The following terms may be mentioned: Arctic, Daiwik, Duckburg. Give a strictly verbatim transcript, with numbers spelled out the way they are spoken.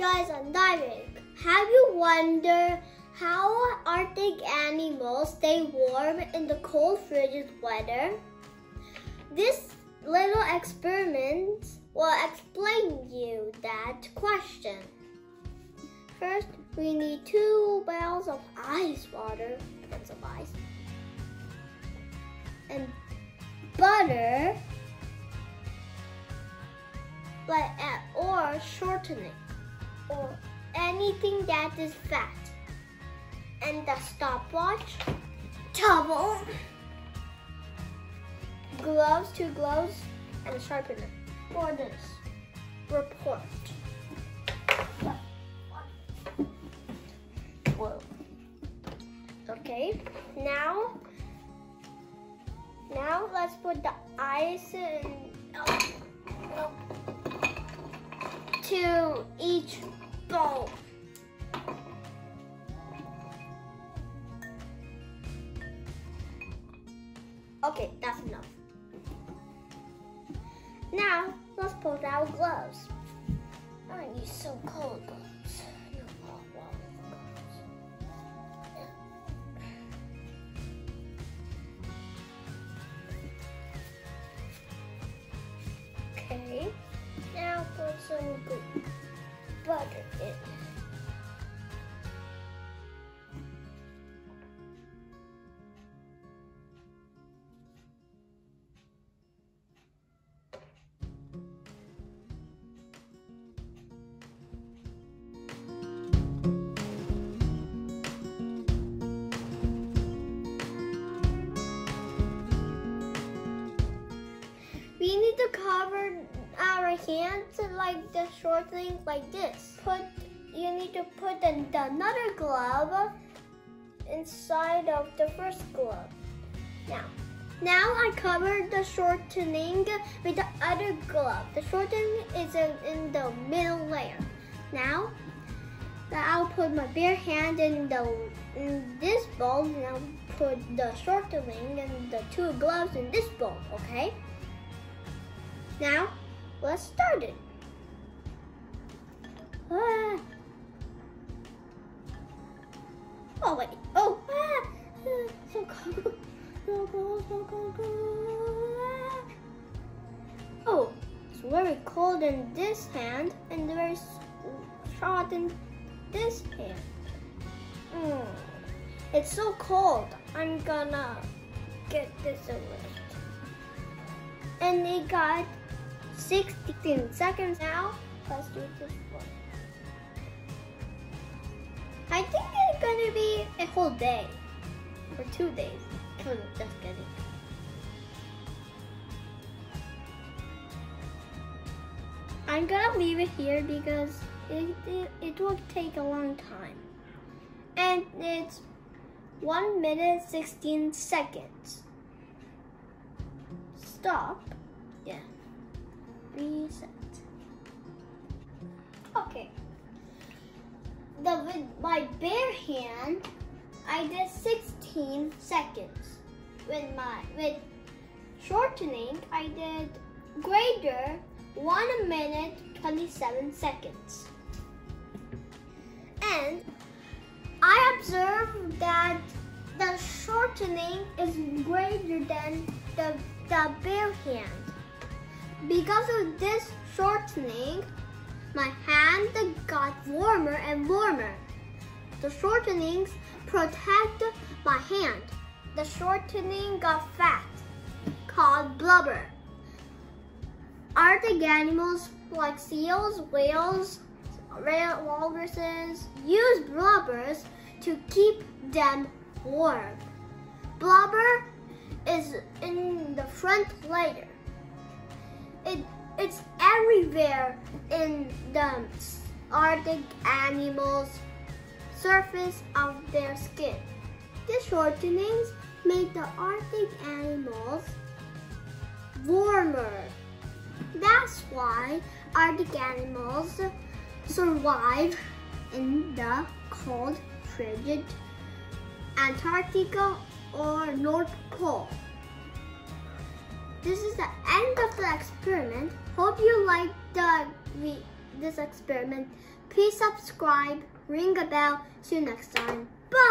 guys, I'm Daiwik. Have you wondered how Arctic animals stay warm in the cold, frigid weather? This little experiment will explain you that question. First, we need two barrels of ice water, tons of ice, and butter, but add or shortening, or anything that is fat, and the stopwatch, towel, gloves, two gloves, and a sharpener. For this report. Whoa. Okay, now, now let's put the ice in oh, oh, to each bowl. Okay, that's enough. Now, let's put our gloves. I'm going to use so cold gloves. No, warm, warm gloves. Yeah. Okay, now put some good butter in. We need to cover our hands like the short things like this. Put you need to put the, the, another glove inside of the first glove. Now, now I covered the shortening with the other glove. The shortening is in, in the middle layer. Now, I'll put my bare hand in the in this bowl, and I'll put the shortening and the two gloves in this bowl. Okay. Now, let's start it. Ah. Oh wait, oh, ah. So cold, so cold, so cold, cold. Ah. Oh, it's very cold in this hand and very short in this hand. Mm. It's so cold, I'm gonna get this away. And it got sixteen seconds now. Let's do this one. I think it's gonna be a whole day or two days. Oh, just kidding. I'm gonna leave it here because it, it, it will take a long time. And it's one minute sixteen seconds. Stop. Yeah. Reset. Okay. The with my bare hand, I did sixteen seconds. With my with shortening, I did greater one minute twenty-seven seconds. And I observed that the shortening is greater than the the bare hand. Because of this shortening, my hand got warmer and warmer. The shortenings protect my hand. The shortening got fat, called blubber. Arctic animals like seals, whales, walruses use blubbers to keep them warm. Blubber is in the front layer. It, it's everywhere in the Arctic animals' surface of their skin. These shortenings make the Arctic animals warmer. That's why Arctic animals survive in the cold, frigid Antarctica or North Pole. This is the end of the experiment. Hope you liked the this experiment. Please subscribe, ring a bell. See you next time. Bye!